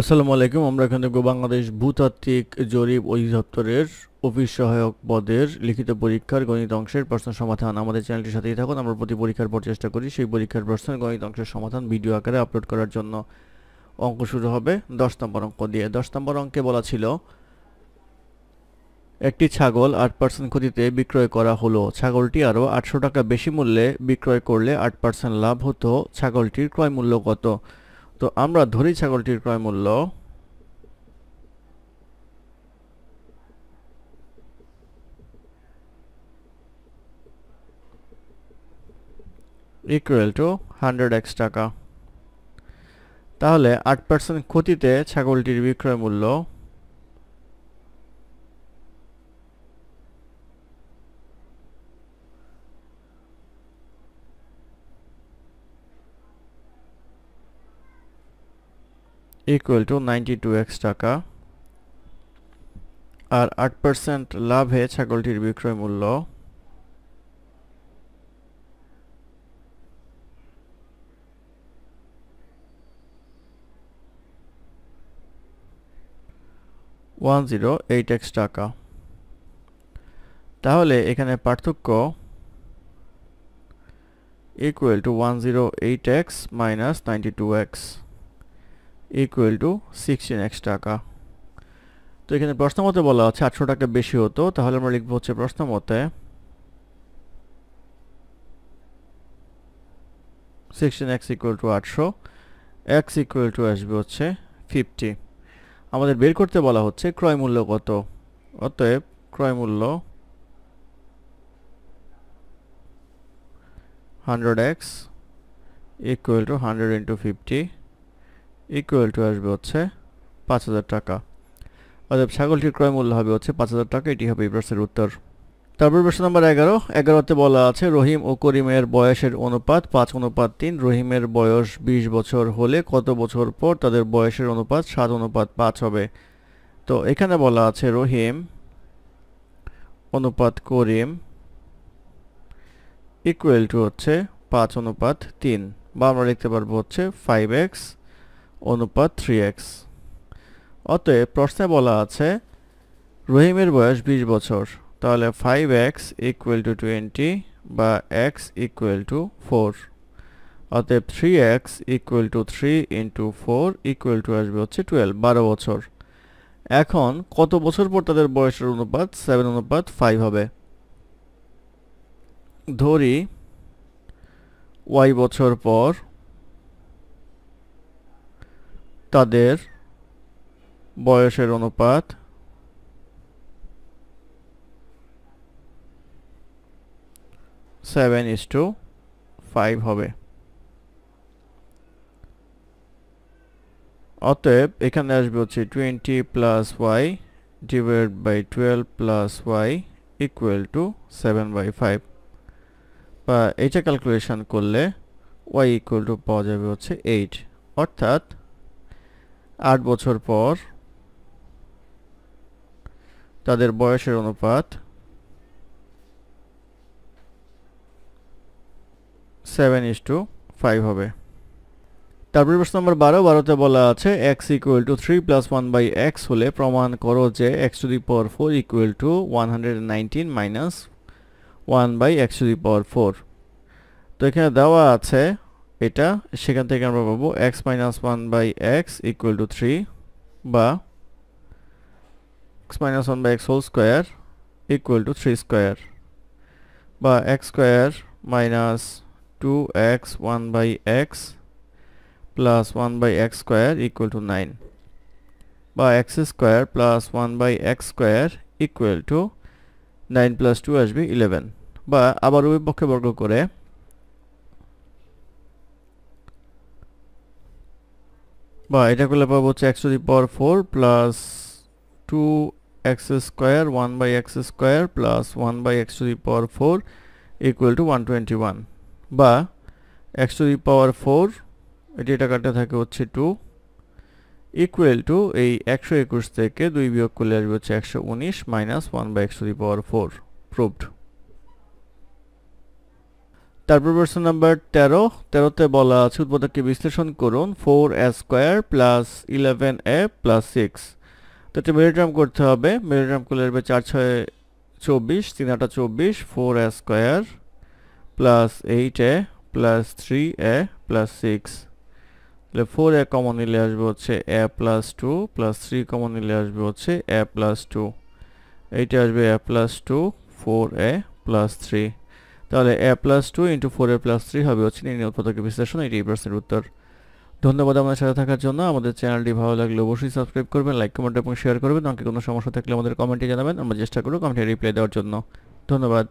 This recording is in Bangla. আসসালামু আলাইকুম। আমরা এখানে দেখব বাংলাদেশ ভূতাত্ত্বিক জরিপ অধিদপ্তরের অফিস সহায়ক পদের লিখিত পরীক্ষার গণিত অংশের প্রশ্ন সমাধান। আমাদের চ্যানেলটির সাথেই থাকুন। আমরা প্রতি পরীক্ষার পর চেষ্টা করি সেই পরীক্ষার প্রশ্নের গণিত অংশের সমাধান ভিডিও আকারে আপলোড করার জন্য। অঙ্ক শুরু হবে 10 নম্বর অঙ্ক দিয়ে। 10 নম্বর অঙ্কে বলা ছিল একটি ছাগল 8% ক্ষতিতে বিক্রয় করা হলো। ছাগলটি আরও 800 টাকা বেশি মূল্যে বিক্রয় করলে 8% লাভ হতো। ছাগলটির ক্রয় মূল্য কত? তো আমরা ধরি ছাগলটির ক্রয় মূল্য 100x টাকা। তাহলে 8% ক্ষতিতে ছাগলটির বিক্রয় মূল্য 92x টাকা, আর 8% লাভে ছাগলটির বিক্রয় মূল্য 108x টাকা। তাহলে এখানে পার্থক্য (108x - 92x) = 16x টাকা। তো এখানে প্রশ্ন মতে বলা আছে 800 টাকা বেশি হতো, তাহলে আমরা লিখবো হচ্ছে প্রশ্ন মতে 16x = 800, x = আসবে হচ্ছে 50। আমাদের বের করতে বলা হচ্ছে ক্রয় মূল্য কত, অতএব ক্রয় মূল্য 100x = 100 ইন্টু 50 ইকুয়াল টু আসবে হচ্ছে 5000 টাকা। অর্থাৎ ছাগলটির ক্রয় মূল্য হবে হচ্ছে 5000 টাকা। এটি হবে এই প্রশ্নের উত্তর। তারপর প্রশ্ন নম্বর 11তে বলা আছে রহিম ও করিমের বয়সের অনুপাত 5:3। রহিমের বয়স 20 বছর হলে কত বছর পর তাদের বয়সের অনুপাত 7:5 হবে। তো এখানে বলা আছে রহিম অনুপাত করিম = হচ্ছে 5:3, বা আমরা লিখতে পারবো হচ্ছে 5x অনুপাত 3x। অতএব প্রশ্নে বলা আছে রহিমের বয়স 20 বছর, তাহলে 5x = 20 বা x = 4। অতএব 3x = 3 ইন্টু 4 = আসবে হচ্ছে 12 বছর। এখন কত বছর পর তাদের বয়সের অনুপাত 7:5 হবে? ধরি y বছর পর তাদের বয়সের অনুপাত 7:5 হবে। অতএব এখানে আসবে হচ্ছে 20 + y / 12 + y = 7/5, বা এটা ক্যালকুলেশন করলে y পাওয়া যাবে হচ্ছে 8। অর্থাৎ 8 বছর পর তাদের বয়সের অনুপাত 7:5 হবে। তারপর প্রশ্ন নম্বর 12তে বলা আছে x = 3 + 1/x হলে প্রমাণ করো যে x⁴ = 119 - 1/x⁴। তো এখানে দেওয়া আছে এটা, সেখান থেকে আমরা পাবো x - 1/x = 3, বা x - 1/x whole square = 3 square, বা x square - 2x 1/x + 1/x square = 9, বা x স্কয়ার + 1/x স্কয়ার = 9 + 2 আসবে 11, বা আবার উভয় পক্ষে বর্গ করে 4 + 2x² 1/x² + 1/x² = 121, বা x⁴ এটি এটা কাটতে থাকে হচ্ছে 2 = এই 121 থেকে 2 বিয়োগ করলে আসবে হচ্ছে 119 - 1/x⁴। প্রুভড। তারপর প্রশ্ন নাম্বার 13 13 তে বলা আছে উৎপাদককে বিশ্লেষণ করুন 4a² + 11a + 6 তো এটা মেরিটাম করতে হবে মেরিটাম করলে হবে 4 * 6 24 3 * 8 24 4a² + 8a + 3a + 6 তাহলে 4a কমন নিলে আসবে হচ্ছে a + 2 + 3 কমন নিলে আসবে হচ্ছে a + 2 এইটা আসবে a + 2 4a + 3 তাহলে a + 2 * 4a + 3 হবে হচ্ছে নির্ণয় উৎপাদকের বিশ্লেষণ এই প্রশ্নের উত্তর ধন্যবাদ আমাদের সাথে থাকার জন্য আমাদের চ্যানেলটি ভালো লাগলে অবশ্যই সাবস্ক্রাইব করবেন লাইক কমেন্ট এবং শেয়ার করবেন আর কি কোনো সমস্যা থাকলে আমাদের কমেন্টে জানাবেন আমরা চেষ্টা করব কমেন্টে রিপ্লাই দেওয়ার জন্য ধন্যবাদ।